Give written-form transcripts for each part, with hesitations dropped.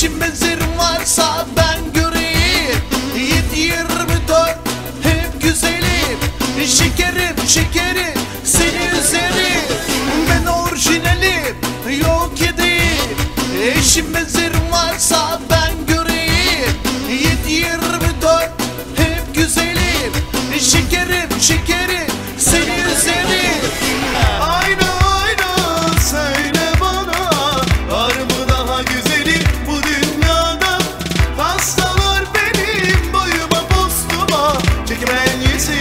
Eşim benzerim varsa ben göreyim. 7/24 hep güzelim. Şekerim şekerim seni üzerim. Ben orijinalim yok edeyim. Eşim benzerim varsa ben göreyim. 7/24 hep güzelim. Şekerim şekerim seni üzerim. Ayna ayna söyle bana, var mı daha güzeli bu dünyada? Hastalar benim boyuma postuma, çekimen yesi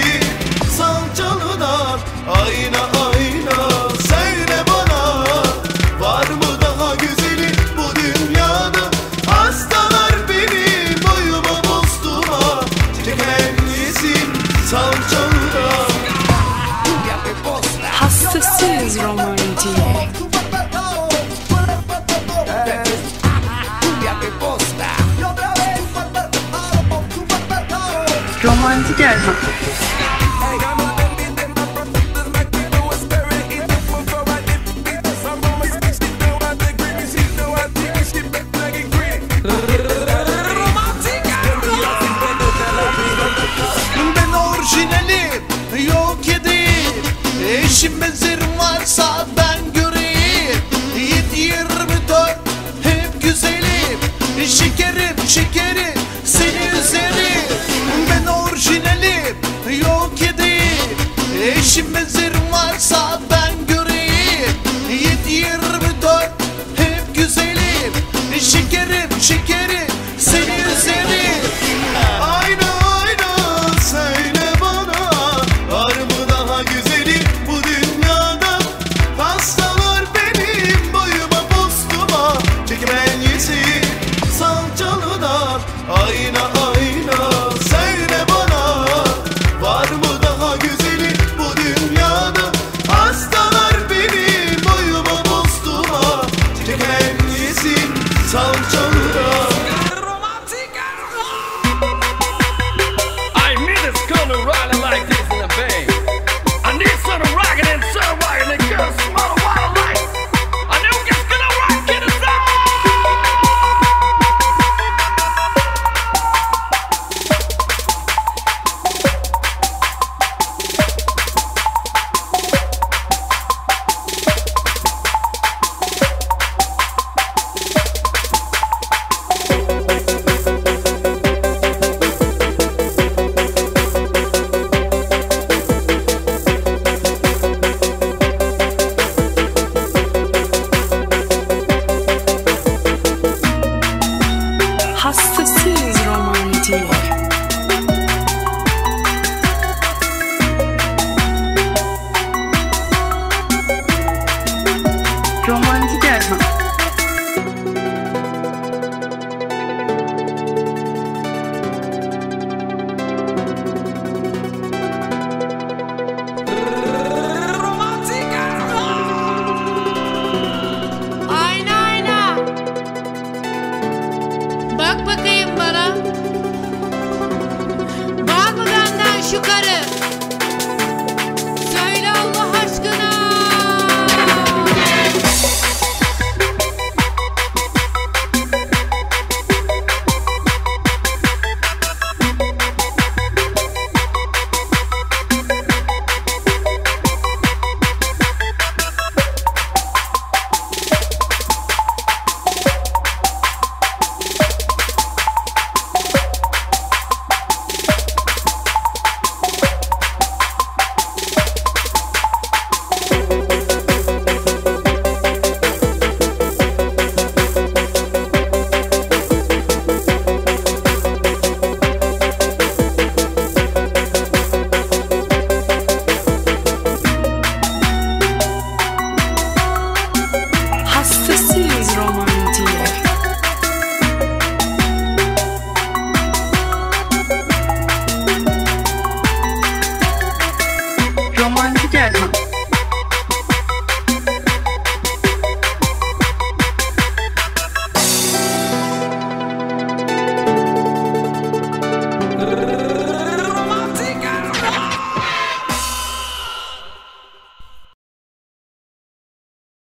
salçalılar. Ayna ayna söyle bana, var mı daha güzeli bu dünyada? Hastalar benim boyuma postuma, çekimen yesi salçalılar. Hastasınız Roman diye. Romantik erkek.